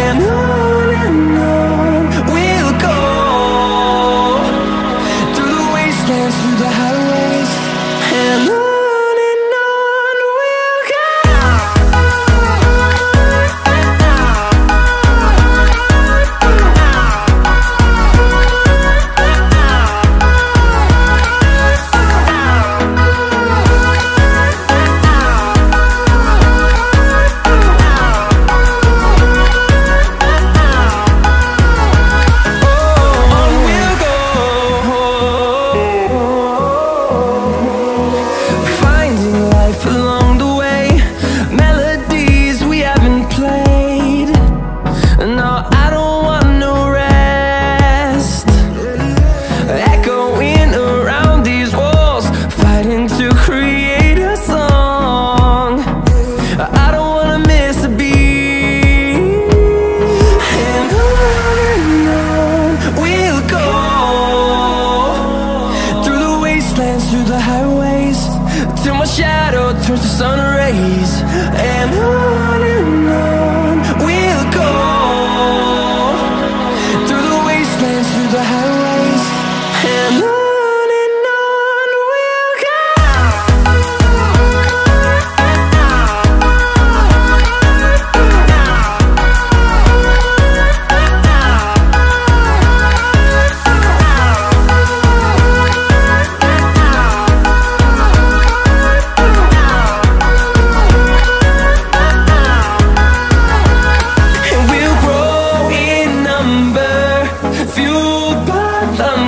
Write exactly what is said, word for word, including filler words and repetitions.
And on